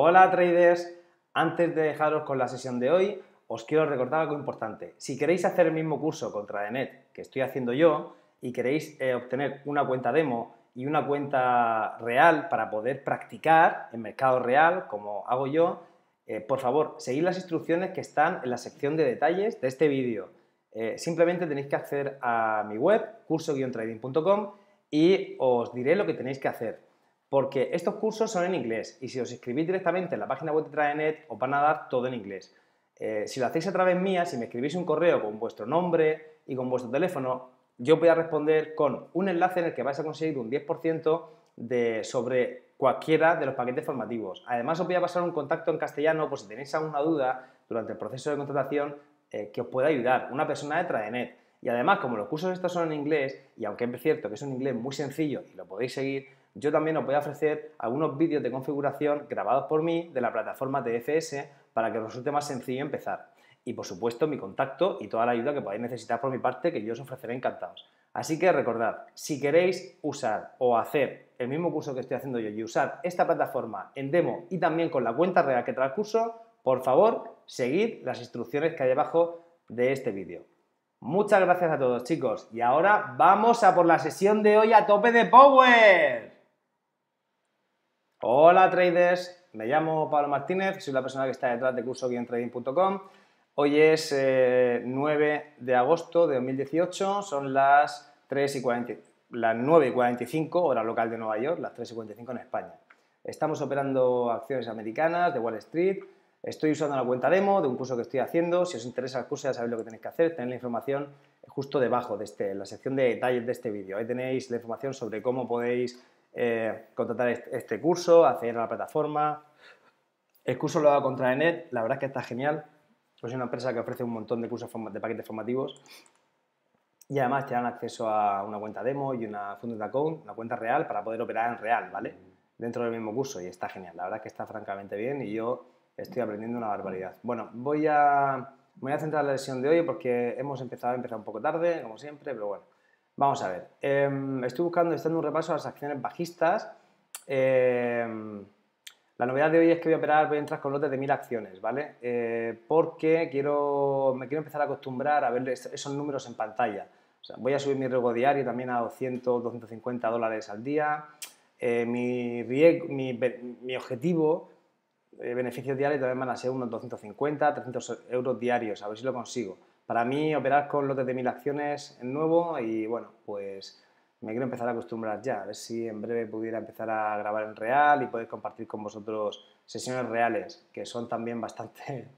Hola traders, antes de dejaros con la sesión de hoy, os quiero recordar algo importante. Si queréis hacer el mismo curso con Tradenet que estoy haciendo yo y queréis obtener una cuenta demo y una cuenta real para poder practicar en mercado real, como hago yo, por favor, seguid las instrucciones que están en la sección de detalles de este vídeo. Simplemente tenéis que acceder a mi web, curso-trading.com, y os diré lo que tenéis que hacer, porque estos cursos son en inglés y si os inscribís directamente en la página web de Tradenet os van a dar todo en inglés. Si lo hacéis a través mía, si me escribís un correo con vuestro nombre y con vuestro teléfono, yo voy a responder con un enlace en el que vais a conseguir un 10% sobre cualquiera de los paquetes formativos. Además, os voy a pasar un contacto en castellano por si tenéis alguna duda durante el proceso de contratación que os pueda ayudar, una persona de Tradenet. Y además, como los cursos estos son en inglés, y aunque es cierto que es un inglés muy sencillo y lo podéis seguir, yo también os voy a ofrecer algunos vídeos de configuración grabados por mí de la plataforma DFS para que os resulte más sencillo empezar. Y por supuesto mi contacto y toda la ayuda que podáis necesitar por mi parte, que yo os ofreceré encantados. Así que recordad, si queréis usar o hacer el mismo curso que estoy haciendo yo y usar esta plataforma en demo y también con la cuenta real que trae el curso, por favor, seguid las instrucciones que hay debajo de este vídeo. Muchas gracias a todos, chicos, y ahora vamos a por la sesión de hoy a tope de power. Hola traders, me llamo Pablo Martínez, soy la persona que está detrás de curso-trading.com. Hoy es 9 de agosto de 2018, son las 9:45 hora local de Nueva York, las 3:45 en España. Estamos operando acciones americanas de Wall Street. Estoy usando la cuenta demo de un curso que estoy haciendo. Si os interesa el curso ya sabéis lo que tenéis que hacer, tenéis la información justo debajo de la sección de detalles de este vídeo. Ahí tenéis la información sobre cómo podéis contratar este curso, acceder a la plataforma. El curso lo hago con Tradenet, la verdad es que está genial. Es una empresa que ofrece un montón de cursos de paquetes formativos y además te dan acceso a una cuenta demo y una funded account, una cuenta real para poder operar en real, ¿vale? Dentro del mismo curso, y está genial, la verdad es que está francamente bien y yo estoy aprendiendo una barbaridad. Bueno, voy a centrar la sesión de hoy porque hemos empezado un poco tarde, como siempre, pero bueno, vamos a ver. Estoy buscando, estoy dando un repaso a las acciones bajistas. La novedad de hoy es que voy a entrar con lotes de 1000 acciones, ¿vale? Porque me quiero empezar a acostumbrar a ver esos números en pantalla. O sea, voy a subir mi riesgo diario también a 200, 250 dólares al día. Mi objetivo, beneficios diarios también van a ser unos 250, 300 euros diarios, a ver si lo consigo. Para mí, operar con lotes de 1000 acciones es nuevo y bueno, pues me quiero empezar a acostumbrar ya, a ver si en breve pudiera empezar a grabar en real y poder compartir con vosotros sesiones reales, que son también bastante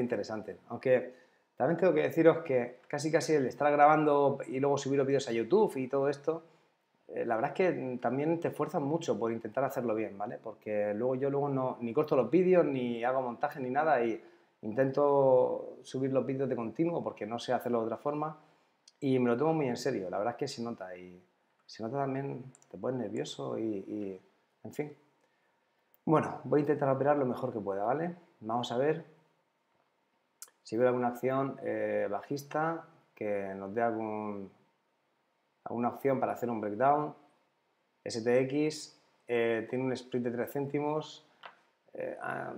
interesantes. Aunque también tengo que deciros que casi el estar grabando y luego subir los vídeos a YouTube y todo esto, la verdad es que también te esfuerzas mucho por intentar hacerlo bien, ¿vale? Porque yo luego no, ni corto los vídeos, ni hago montaje, ni nada, y intento subir los vídeos de continuo porque no sé hacerlo de otra forma. Y me lo tomo muy en serio, la verdad es que se nota, y se nota también, te pones nervioso y en fin. Bueno, voy a intentar operar lo mejor que pueda, ¿vale? Vamos a ver si veo alguna acción bajista que nos dé alguna opción para hacer un breakdown. STX tiene un split de 3 céntimos,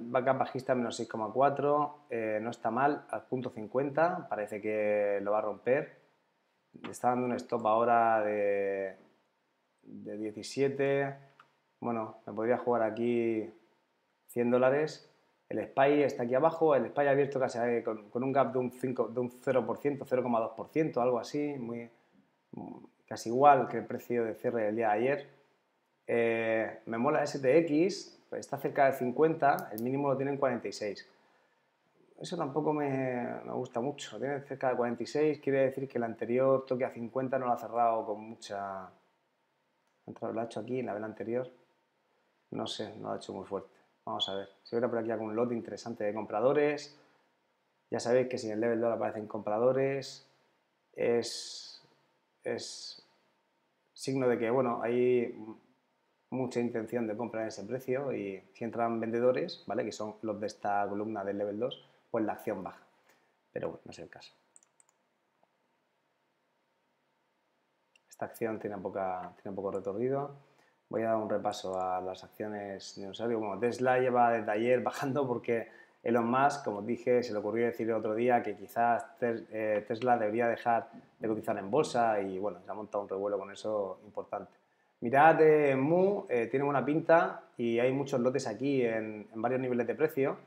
backup bajista menos 6,4, no está mal, al punto 50, parece que lo va a romper. Está dando un stop ahora de 17. Bueno, me podría jugar aquí 100 dólares. El SPY está aquí abajo. El SPY abierto casi con un gap de un 0%, 0,2%, algo así. Casi igual que el precio de cierre del día de ayer. Me mola STX. Está cerca de 50. El mínimo lo tiene en 46. Eso tampoco me gusta mucho, tiene cerca de 46, quiere decir que el anterior toque a 50 no lo ha cerrado con mucha... Lo ha hecho aquí en la vela anterior, no sé, no lo ha hecho muy fuerte. Vamos a ver, si hubiera por aquí algún lote interesante de compradores, ya sabéis que si en el level 2 aparecen compradores, es signo de que, bueno, hay mucha intención de comprar ese precio y si entran vendedores, ¿vale?, que son los de esta columna del level 2, pues la acción baja, pero bueno, no es el caso. Esta acción tiene poco recorrido. Voy a dar un repaso a las acciones de usuario. Bueno, Tesla lleva desde ayer bajando porque Elon Musk, como dije, se le ocurrió decir el otro día que quizás Tesla debería dejar de cotizar en bolsa y bueno, se ha montado un revuelo con eso importante. Mirad, Mu tiene buena pinta y hay muchos lotes aquí en varios niveles de precio.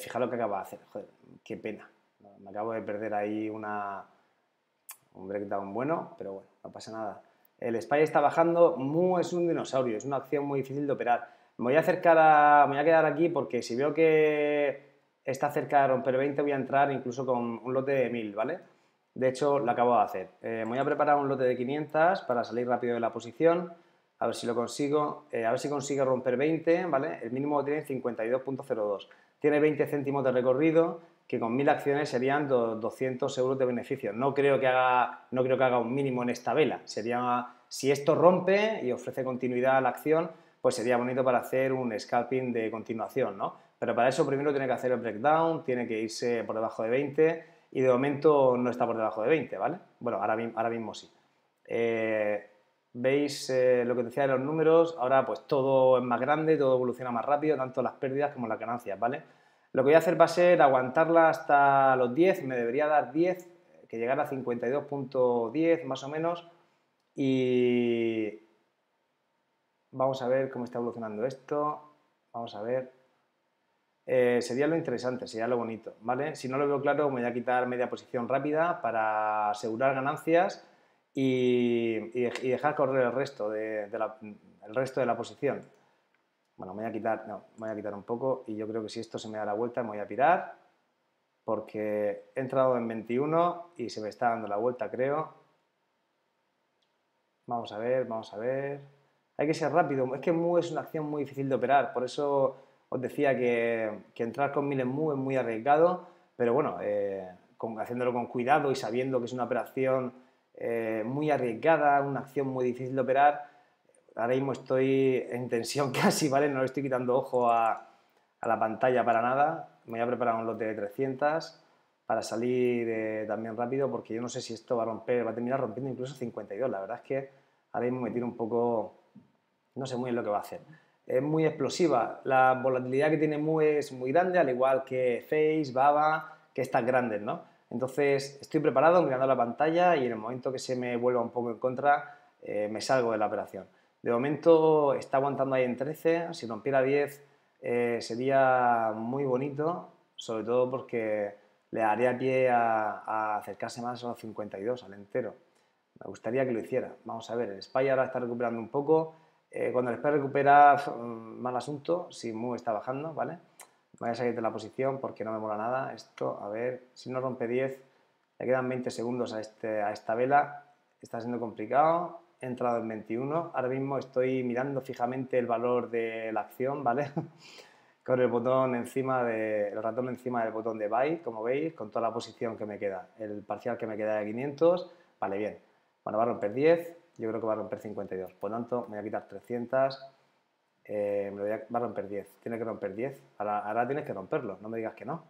Fijaros lo que acaba de hacer. Joder, qué pena. Me acabo de perder ahí un breakdown bueno, pero bueno, no pasa nada. El SPY está bajando, Mu es un dinosaurio, es una acción muy difícil de operar. Me voy a quedar aquí porque si veo que está cerca de romper 20 voy a entrar incluso con un lote de 1000, ¿vale? De hecho, lo acabo de hacer. Me voy a preparar un lote de 500 para salir rápido de la posición, a ver si lo consigo, a ver si consigue romper 20, ¿vale? El mínimo tiene 52.02. Tiene 20 céntimos de recorrido, que con 1000 acciones serían 200 euros de beneficio. No creo que haga un mínimo en esta vela. Sería, si esto rompe y ofrece continuidad a la acción, pues sería bonito para hacer un scalping de continuación, ¿no? Pero para eso primero tiene que hacer el breakdown, tiene que irse por debajo de 20 y de momento no está por debajo de 20, ¿vale? Bueno, ahora mismo sí. Veis lo que decía de los números, ahora pues todo es más grande, todo evoluciona más rápido, tanto las pérdidas como las ganancias, ¿vale? Lo que voy a hacer va a ser aguantarla hasta los 10, me debería dar 10, que llegara a 52.10 más o menos, y vamos a ver cómo está evolucionando esto, vamos a ver, sería lo interesante, sería lo bonito, ¿vale? Si no lo veo claro me voy a quitar media posición rápida para asegurar ganancias y dejar correr el resto de la posición. Bueno, me voy a quitar un poco y yo creo que si esto se me da la vuelta me voy a pirar porque he entrado en 21 y se me está dando la vuelta, creo. Vamos a ver. Hay que ser rápido. Es que Mu es una acción muy difícil de operar, por eso os decía que entrar con 1000 en Mu es muy arriesgado, pero bueno, haciéndolo con cuidado y sabiendo que es una operación muy arriesgada, una acción muy difícil de operar. Ahora mismo estoy en tensión casi, ¿vale? No le estoy quitando ojo a la pantalla para nada. Me voy a preparar un lote de 300 para salir también rápido porque yo no sé si esto va a romper, va a terminar rompiendo incluso 52. La verdad es que ahora mismo me tiro un poco, no sé muy bien lo que va a hacer. Es muy explosiva. La volatilidad que tiene Mu es muy grande, al igual que Face, Baba, que estas grandes, ¿no? Entonces estoy preparado mirando la pantalla y en el momento que se me vuelva un poco en contra me salgo de la operación. De momento está aguantando ahí en 13, si rompiera 10 sería muy bonito, sobre todo porque le daría pie a acercarse más a los 52, al entero. Me gustaría que lo hiciera. Vamos a ver, el SPY ahora está recuperando un poco. Cuando el SPY recupera, mal asunto, si Mu está bajando, ¿vale? Me voy a salir de la posición porque no me mola nada esto. A ver, si no rompe 10, le quedan 20 segundos a esta vela. Está siendo complicado. He entrado en 21, ahora mismo estoy mirando fijamente el valor de la acción, ¿vale? Con el botón encima, el ratón encima del botón de buy, como veis, con toda la posición que me queda, el parcial que me queda de 500, vale, bien. Bueno, va a romper 10, yo creo que va a romper 52, por lo tanto me voy a quitar 300, va a romper 10, tiene que romper 10, ahora tienes que romperlo, no me digas que no.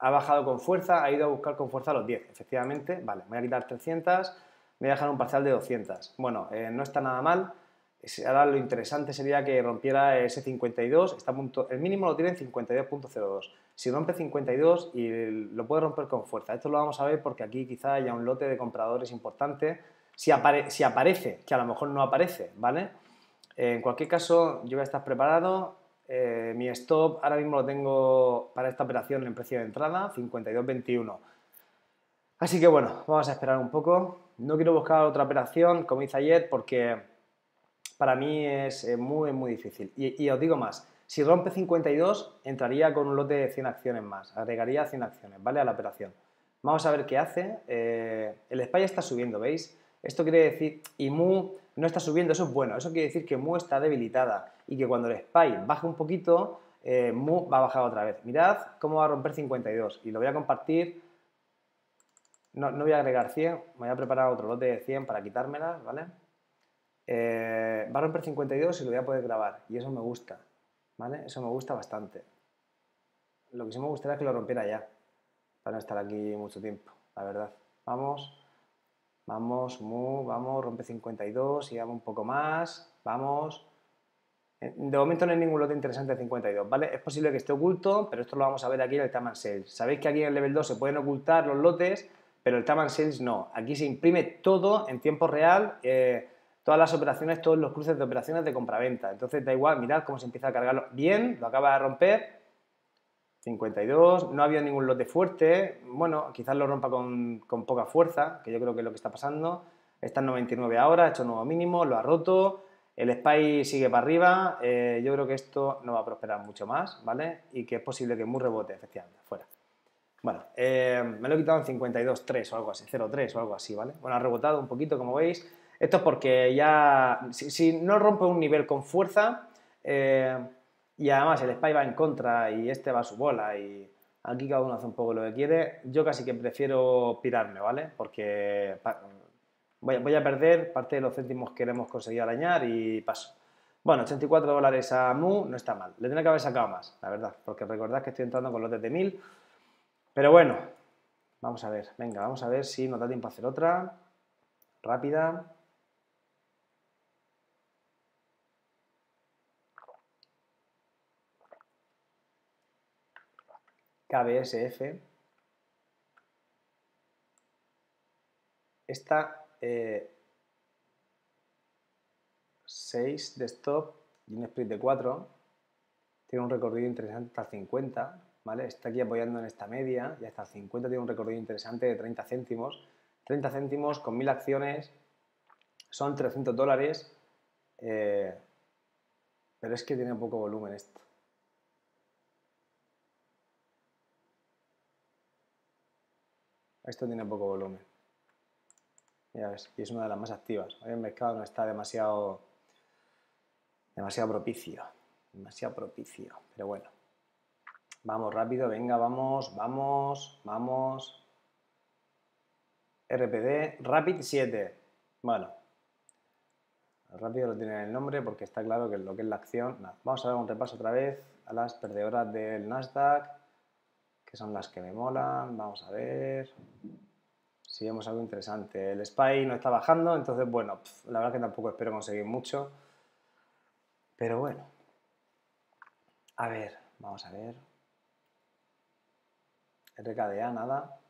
Ha bajado con fuerza, ha ido a buscar con fuerza los 10, efectivamente, vale, me voy a quitar 300, voy a dejar un parcial de 200. Bueno, no está nada mal. Ahora lo interesante sería que rompiera ese 52. El mínimo lo tiene en 52.02. Si rompe 52 y lo puede romper con fuerza. Esto lo vamos a ver porque aquí quizá haya un lote de compradores importante. Si aparece, que a lo mejor no aparece, ¿vale? En cualquier caso, yo voy a estar preparado. Mi stop ahora mismo lo tengo para esta operación en precio de entrada, 52.21. Así que bueno, vamos a esperar un poco. No quiero buscar otra operación como hice ayer porque para mí es muy difícil. Y os digo más, si rompe 52 entraría con un lote de 100 acciones más, agregaría 100 acciones, ¿vale? A la operación. Vamos a ver qué hace. El SPY está subiendo, ¿veis? Esto quiere decir, y Mu no está subiendo, eso es bueno, eso quiere decir que Mu está debilitada y que cuando el SPY baje un poquito, Mu va a bajar otra vez. Mirad cómo va a romper 52 y lo voy a compartir. No voy a agregar 100, me voy a preparar otro lote de 100 para quitármelas, ¿vale? Va a romper 52 y lo voy a poder grabar, y eso me gusta, ¿vale? Eso me gusta bastante. Lo que sí me gustaría es que lo rompiera ya, para no estar aquí mucho tiempo, la verdad. Vamos, Vamos, Mu, vamos, rompe 52 y dame un poco más. Vamos. De momento no hay ningún lote interesante de 52, ¿vale? Es posible que esté oculto, pero esto lo vamos a ver aquí en el Time and Sales. Sabéis que aquí en el Level 2 se pueden ocultar los lotes, pero el Time and Sales no. Aquí se imprime todo en tiempo real, todas las operaciones, todos los cruces de operaciones de compraventa. Entonces da igual, mirad cómo se empieza a cargarlo. Bien, lo acaba de romper. 52, no ha habido ningún lote fuerte. Bueno, quizás lo rompa con poca fuerza, que yo creo que es lo que está pasando. Está en 99 ahora, ha hecho nuevo mínimo, lo ha roto. El SPY sigue para arriba, yo creo que esto no va a prosperar mucho más, ¿vale? Y que es posible que muy rebote, efectivamente, fuera. Bueno, me lo he quitado en 52.3 o algo así, 0.3 o algo así, ¿vale? Bueno, ha rebotado un poquito, como veis. Esto es porque ya, si no rompe un nivel con fuerza, y además el SPY va en contra y este va a su bola y aquí cada uno hace un poco lo que quiere, yo casi que prefiero pirarme, ¿vale? Porque voy a perder parte de los céntimos que hemos conseguido arañar y paso. Bueno, 84 dólares a Mu no está mal. Le tenía que haber sacado más, la verdad, porque recordad que estoy entrando con lotes de 1000. Pero bueno, vamos a ver. Venga, vamos a ver si nos da tiempo a hacer otra. Rápida. KBSF. Esta... 6 de stop y un split de 4, tiene un recorrido interesante hasta el 50, ¿vale? Está aquí apoyando en esta media y hasta el 50 tiene un recorrido interesante de 30 céntimos. 30 céntimos con 1000 acciones son 300 dólares, pero es que tiene poco volumen esto. Esto tiene poco volumen. Ya ves, y es una de las más activas. Hoy el mercado no está demasiado propicio. Demasiado propicio. Pero bueno. Vamos rápido, venga, vamos, vamos, vamos. RPD, RAPID7. Bueno. Rápido lo tiene en el nombre porque está claro que lo que es la acción. Nada. Vamos a dar un repaso otra vez a las perdedoras del Nasdaq, que son las que me molan. Vamos a ver. Si vemos algo interesante. El SPY no está bajando, entonces, bueno, la verdad es que tampoco espero conseguir mucho. Pero bueno. A ver, vamos a ver. RKDA, nada.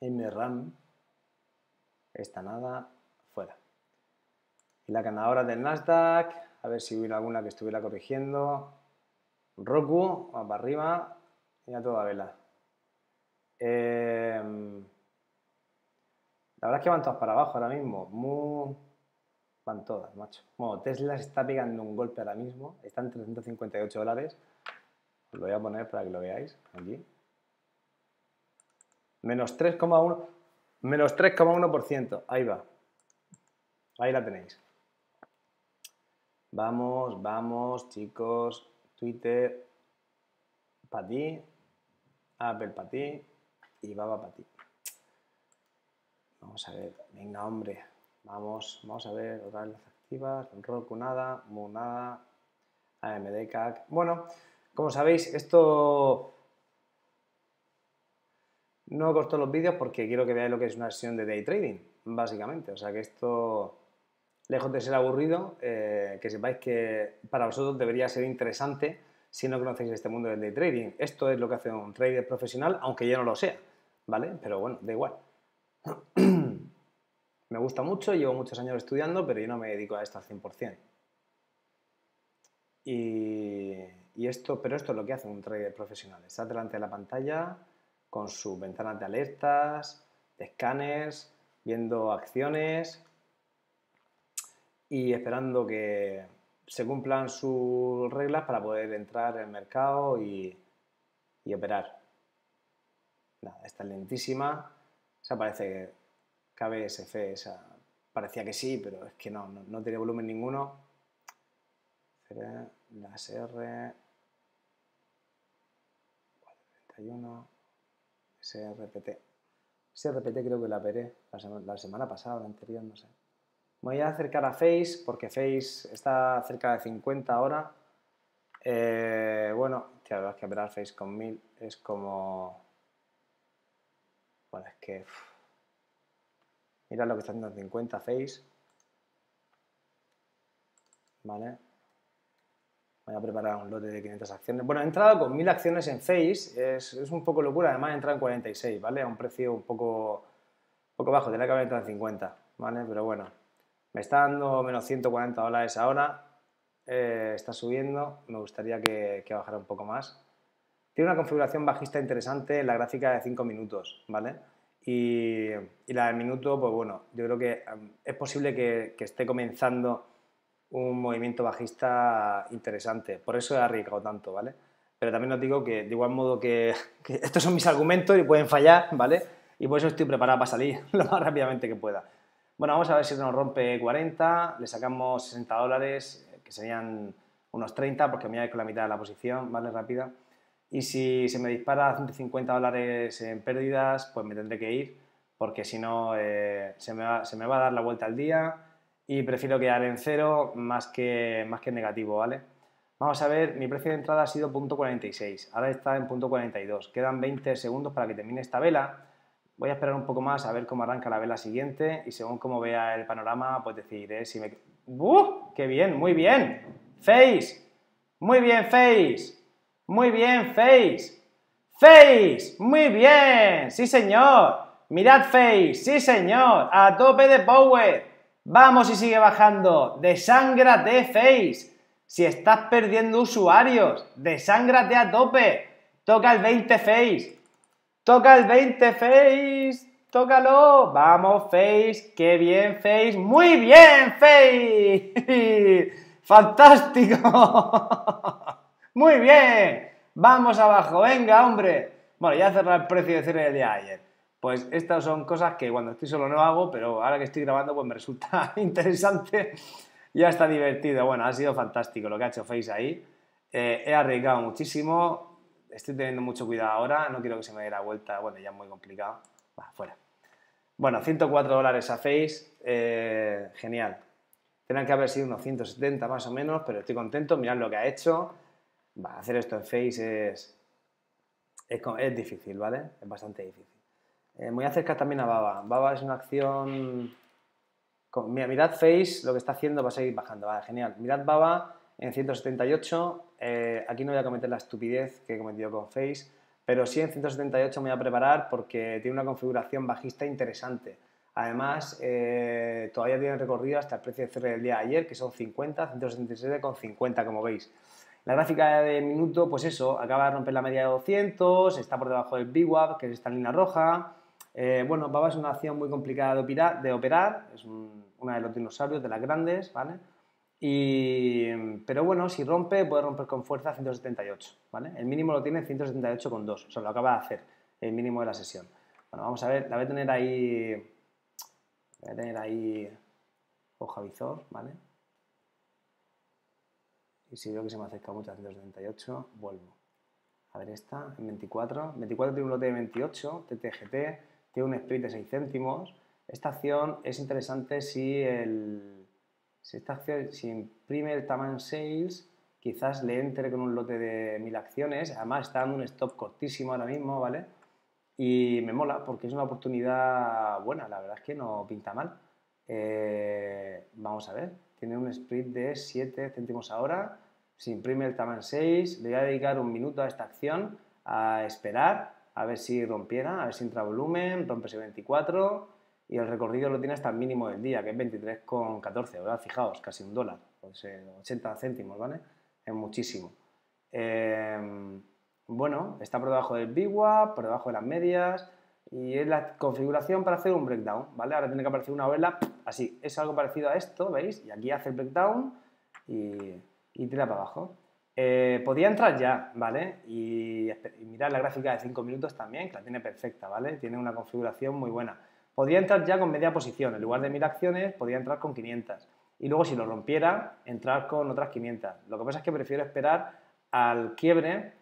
MRAM. Esta nada. Fuera. Y la ganadora del Nasdaq. A ver si hubiera alguna que estuviera corrigiendo. Roku, va para arriba. Y a toda vela. La verdad es que van todas para abajo ahora mismo. Van todas, macho. Bueno, Tesla se está pegando un golpe ahora mismo. Está en 358 dólares. Os lo voy a poner para que lo veáis. Aquí. Menos 3,1%. Menos 3,1%. Ahí va. Ahí la tenéis. Vamos, vamos, chicos. Twitter. Para ti. Apple para ti. Y Baba para ti. Vamos a ver, venga hombre, vamos, vamos a ver, otra vez las activas, Roku nada, Mu nada, AMD, CAC, bueno, como sabéis esto no corto los vídeos porque quiero que veáis lo que es una sesión de day trading, básicamente, o sea que esto, lejos de ser aburrido, que sepáis que para vosotros debería ser interesante si no conocéis este mundo del day trading. Esto es lo que hace un trader profesional, aunque ya no lo sea, ¿vale? Pero bueno, da igual. Me gusta mucho, llevo muchos años estudiando, pero yo no me dedico a esto al 100%. Pero esto es lo que hace un trader profesional. Está delante de la pantalla, con sus ventanas de alertas, de escáneres, viendo acciones y esperando que se cumplan sus reglas para poder entrar en el mercado y operar. Nada, está lentísima. Esa parece que KBSF, esa parecía que sí, pero es que no tiene volumen ninguno. La SR... 431... SRPT. SRPT creo que la operé la semana pasada, la anterior, no sé. Me voy a acercar a Face porque Face está cerca de 50 ahora. Bueno, la verdad es que operar Face con 1000 es como... Bueno, es que... Mira lo que están dando en cuenta Face. Vale. Voy a preparar un lote de 500 acciones. Bueno, he entrado con 1000 acciones en Face. Es un poco locura. Además, he entrado en 46, ¿vale? A un precio un poco bajo. Tenía que haber entrado en 50, ¿vale? Pero bueno. Me está dando menos $140 ahora. Está subiendo. Me gustaría que bajara un poco más. Tiene una configuración bajista interesante en la gráfica de 5 minutos, ¿vale? Y la del minuto, pues bueno, yo creo que es posible que esté comenzando un movimiento bajista interesante. Por eso he arriesgado tanto, ¿vale? Pero también os digo que de igual modo que estos son mis argumentos y pueden fallar, ¿vale? Y por eso estoy preparado para salir lo más rápidamente que pueda. Bueno, vamos a ver si nos rompe 40, le sacamos $60, que serían unos 30, porque me voy a ir con la mitad de la posición, ¿vale? Rápida. Y si se me dispara a $150 en pérdidas, pues me tendré que ir, porque si no se me va a dar la vuelta al día y prefiero quedar en cero más que en negativo, ¿vale? Vamos a ver, mi precio de entrada ha sido .46, ahora está en .42, quedan 20 segundos para que termine esta vela. Voy a esperar un poco más a ver cómo arranca la vela siguiente y según cómo vea el panorama, pues decidiré si me... ¡Uh! ¡Qué bien! ¡Muy bien! ¡Face! ¡Muy bien, Face! ¡Muy bien, Face! ¡Face! ¡Muy bien! ¡Sí, señor! ¡Mirad, Face! ¡Sí, señor! ¡A tope de power! ¡Vamos y sigue bajando! ¡Desángrate, Face! Si estás perdiendo usuarios, desángrate a tope. ¡Toca el 20, Face! ¡Toca el 20, Face! ¡Tócalo! ¡Vamos, Face! ¡Qué bien, Face! ¡Muy bien, Face! ¡Fantástico! ¡Muy bien! ¡Vamos abajo! ¡Venga, hombre! Bueno, ya cerrar el precio de cierre del día de ayer. Pues estas son cosas que cuando estoy solo no hago, pero ahora que estoy grabando pues me resulta interesante. Ya está divertido. Bueno, ha sido fantástico lo que ha hecho Face ahí. He arriesgado muchísimo. Estoy teniendo mucho cuidado ahora. No quiero que se me dé la vuelta. Bueno, ya es muy complicado. Va, fuera. Bueno, $104 a Face. Genial. Tendrán que haber sido unos 170 más o menos, pero estoy contento. Mirad lo que ha hecho. Va, hacer esto en Face es difícil, ¿vale? Es bastante difícil. Voy a acercar también a Baba. Baba es una acción... Mira, mirad Face, lo que está haciendo va a seguir bajando. Vale, genial. Mirad Baba en 178. Aquí no voy a cometer la estupidez que he cometido con Face, pero sí en 178 me voy a preparar porque tiene una configuración bajista interesante. Además, todavía tiene recorrido hasta el precio de cierre del día de ayer, que son 50, 167,50 como veis. La gráfica de minuto, pues eso, acaba de romper la media de 200, está por debajo del VWAP, que es esta línea roja. Bueno, Baba es una acción muy complicada de operar, es una de los dinosaurios, de las grandes, ¿vale? Pero bueno, si rompe, puede romper con fuerza 178, ¿vale? El mínimo lo tiene 178,2, o sea, lo acaba de hacer, el mínimo de la sesión. Bueno, vamos a ver, la voy a tener ahí, hoja visor, ¿vale? Y si veo que se me acerca mucho a 178, vuelvo. A ver esta, en 24. 24 tiene un lote de 28, TTGT, tiene un split de 6 céntimos. Esta acción es interesante si imprime el Taman Sales, quizás le entre con un lote de 1000 acciones. Además está dando un stop cortísimo ahora mismo, ¿vale? Y me mola porque es una oportunidad buena, la verdad es que no pinta mal. Vamos a ver. Tiene un split de 7 céntimos ahora, se imprime el Taman 6, le voy a dedicar un minuto a esta acción, a esperar, a ver si rompiera, a ver si entra volumen, rompese 24 y el recorrido lo tiene hasta el mínimo del día, que es 23,14, ¿verdad? Fijaos, casi un dólar, pues, 80 céntimos, ¿vale? Es muchísimo. Bueno, está por debajo del VWAP, por debajo de las medias... Y es la configuración para hacer un breakdown, ¿vale? Ahora tiene que aparecer una vela así. Es algo parecido a esto, ¿veis? Y aquí hace el breakdown y tira para abajo. Podía entrar ya, ¿vale? Y mirad la gráfica de 5 minutos también, que la tiene perfecta, ¿vale? Tiene una configuración muy buena. Podría entrar ya con media posición. En lugar de 1000 acciones, podría entrar con 500. Y luego, si lo rompiera, entrar con otras 500. Lo que pasa es que prefiero esperar al quiebre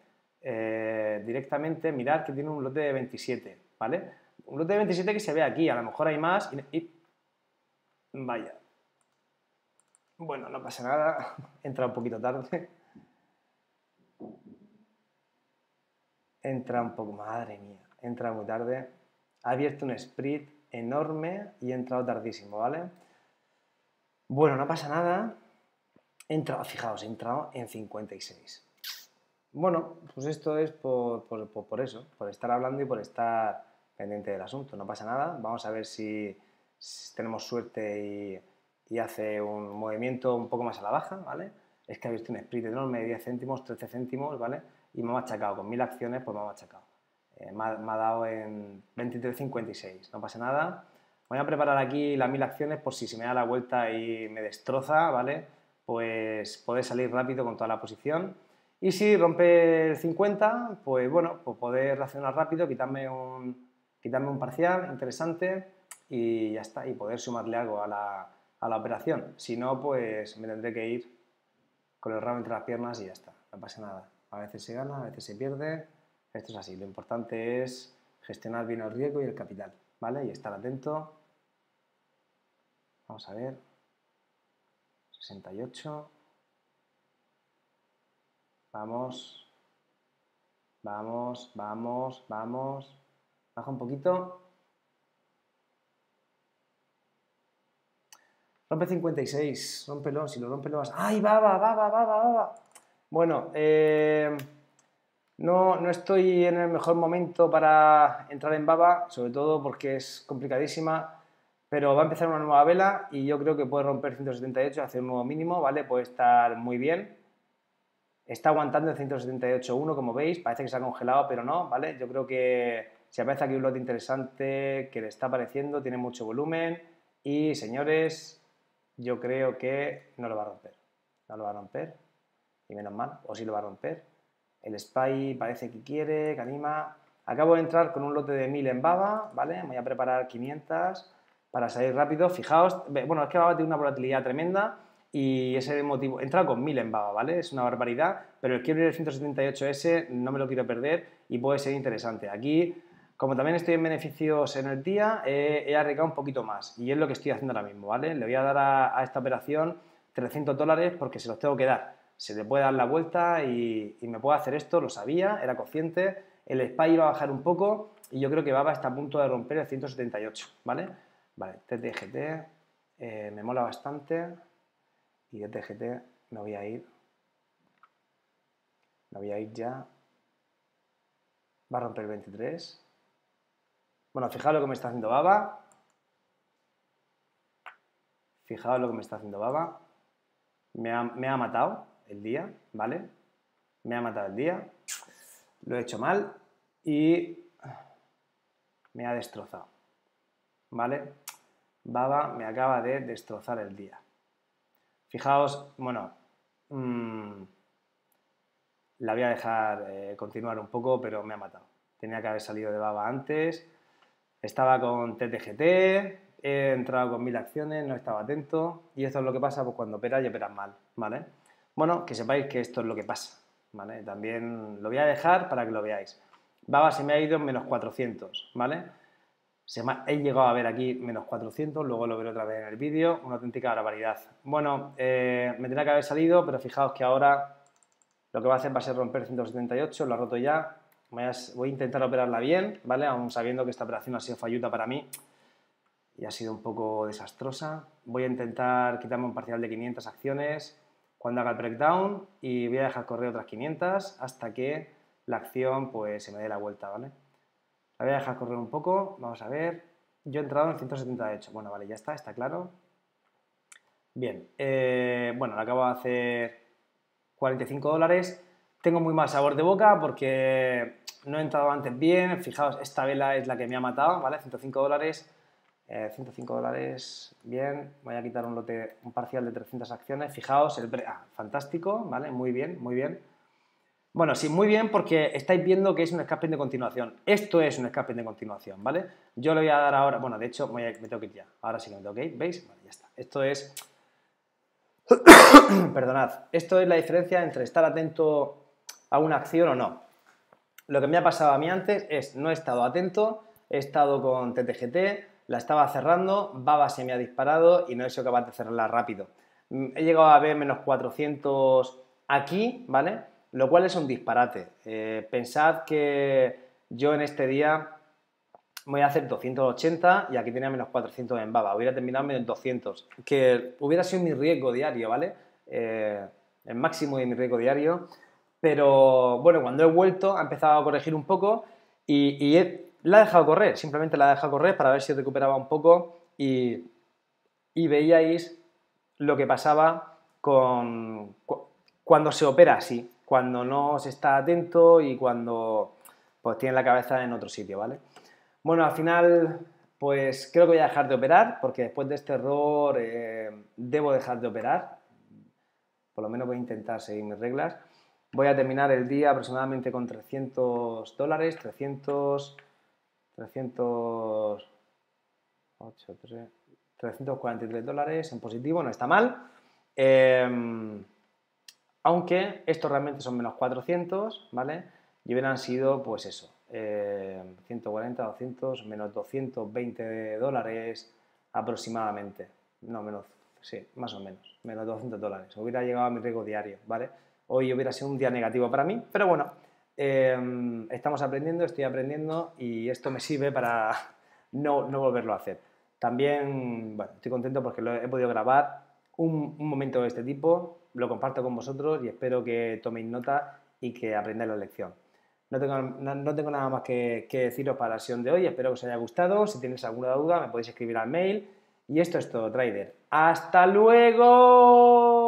directamente. Mirad que tiene un lote de 27. ¿Vale? Un lote de 27 que se ve aquí, a lo mejor hay más y... Vaya. Bueno, no pasa nada, entra un poquito tarde. Entra un poco, madre mía, entra muy tarde. ha abierto un spread enorme y he entrado tardísimo, ¿vale? Bueno, no pasa nada. He entrado, fijaos, he entrado en 56. Bueno, pues esto es por eso, por estar hablando y por estar pendiente del asunto. No pasa nada. Vamos a ver si tenemos suerte y hace un movimiento un poco más a la baja, ¿vale? Es que ha visto un split enorme de 10 céntimos, 13 céntimos, ¿vale? Y me ha machacado. Con 1000 acciones, pues me ha machacado. Me ha dado en 23.56. No pasa nada. Voy a preparar aquí las 1000 acciones por si se me da la vuelta y me destroza, ¿vale? Pues poder salir rápido con toda la posición. Y si rompe el 50, pues bueno, pues poder reaccionar rápido, quitarme un parcial interesante y ya está. Y poder sumarle algo a la operación. Si no, pues me tendré que ir con el rabo entre las piernas y ya está. No pasa nada. A veces se gana, a veces se pierde. Esto es así. Lo importante es gestionar bien el riesgo y el capital, ¿vale? Y estar atento. Vamos a ver. 68. Vamos. Vamos, vamos, vamos. Baja un poquito. Rompe 56. Rómpelo. Si lo rompe lo vas... ¡Ay, Baba! Bueno, no estoy en el mejor momento para entrar en Baba, sobre todo porque es complicadísima, pero va a empezar una nueva vela y yo creo que puede romper 178, hacer un nuevo mínimo, ¿vale? Puede estar muy bien. Está aguantando el 178.1, como veis, parece que se ha congelado, pero no, ¿vale? Yo creo que si aparece aquí un lote interesante que le está apareciendo, tiene mucho volumen y, señores, yo creo que no lo va a romper. No lo va a romper, y menos mal, o sí lo va a romper. El SPY parece que quiere, que anima. Acabo de entrar con un lote de 1000 en Baba, ¿vale? Voy a preparar 500 para salir rápido. Fijaos, bueno, es que Baba tiene una volatilidad tremenda y ese motivo... He entrado con 1000 en Baba, ¿vale? Es una barbaridad, pero el quiebre del 178S no me lo quiero perder y puede ser interesante. Aquí, como también estoy en beneficios en el día, he arriesgado un poquito más y es lo que estoy haciendo ahora mismo, ¿vale? Le voy a dar a esta operación $300 porque se los tengo que dar. Se le puede dar la vuelta y me puede hacer esto, lo sabía, era consciente. El SPY iba a bajar un poco y yo creo que Baba está a punto de romper el 178, ¿vale? Vale, TTGT me mola bastante y TTGT me voy a ir. Me voy a ir ya. Va a romper 23. Bueno, fijaos lo que me está haciendo Baba. Fijaos lo que me está haciendo Baba. Me ha matado el día, ¿vale? Me ha matado el día, lo he hecho mal y me ha destrozado, ¿vale? Baba me acaba de destrozar el día. Fijaos, bueno, la voy a dejar continuar un poco, pero me ha matado. Tenía que haber salido de Baba antes, estaba con TTGT... He entrado con 1000 acciones, no estaba atento y esto es lo que pasa pues, cuando operas y operas mal, ¿vale? Bueno, que sepáis que esto es lo que pasa, ¿vale? También lo voy a dejar para que lo veáis. Baba se me ha ido en menos 400, ¿vale? He llegado a ver aquí menos 400, luego lo veré otra vez en el vídeo, una auténtica barbaridad. Bueno, me tenía que haber salido, pero fijaos que ahora lo que va a hacer va a ser romper 178, lo ha roto ya. Voy a intentar operarla bien, ¿vale? Aún sabiendo que esta operación ha sido falluta para mí. Y ha sido un poco desastrosa. Voy a intentar quitarme un parcial de 500 acciones cuando haga el breakdown y voy a dejar correr otras 500 hasta que la acción pues se me dé la vuelta, ¿vale? La voy a dejar correr un poco, vamos a ver. Yo he entrado en 178, bueno, vale, ya está claro. Bien, bueno, le acabo de hacer $45. Tengo muy mal sabor de boca porque no he entrado antes bien. Fijaos, esta vela es la que me ha matado, ¿vale? $105. $105, bien, voy a quitar un lote, un parcial de 300 acciones, fijaos, fantástico, ¿vale? Muy bien, muy bien. Bueno, sí, muy bien porque estáis viendo que es un scalping de continuación, esto es un scalping de continuación, ¿vale? Yo le voy a dar ahora, bueno, de hecho, me tengo que ir ya, ahora sí que me tengo que ir, ¿veis? Vale, ya está, esto es, perdonad, esto es la diferencia entre estar atento a una acción o no. Lo que me ha pasado a mí antes es, no he estado atento, he estado con TTGT, la estaba cerrando, Baba se me ha disparado y no he sido capaz de cerrarla rápido. He llegado a ver menos 400 aquí, ¿vale? Lo cual es un disparate. Pensad que yo en este día voy a hacer 280 y aquí tenía menos 400 en Baba, hubiera terminado menos 200, que hubiera sido mi riesgo diario, ¿vale? El máximo de mi riesgo diario, pero bueno, cuando he vuelto ha empezado a corregir un poco la he dejado correr, simplemente la he dejado correr para ver si recuperaba un poco y veíais lo que pasaba cuando se opera así, cuando no se está atento y cuando pues tiene la cabeza en otro sitio, ¿vale? Bueno, al final pues creo que voy a dejar de operar porque después de este error debo dejar de operar, por lo menos voy a intentar seguir mis reglas. Voy a terminar el día aproximadamente con $300, 343 dólares en positivo, no está mal, aunque estos realmente son menos 400, ¿vale? Y hubieran sido, pues eso, 140, 200, menos 220 dólares aproximadamente, no menos, sí, más o menos, menos 200 dólares, hubiera llegado a mi riesgo diario, ¿vale? Hoy hubiera sido un día negativo para mí, pero bueno, estamos aprendiendo, estoy aprendiendo y esto me sirve para no volverlo a hacer. También, bueno, estoy contento porque he podido grabar un momento de este tipo, lo comparto con vosotros y espero que toméis nota y que aprendáis la lección. No tengo nada más que deciros para la sesión de hoy, espero que os haya gustado, si tenéis alguna duda me podéis escribir al mail y esto es todo, trader. ¡Hasta luego!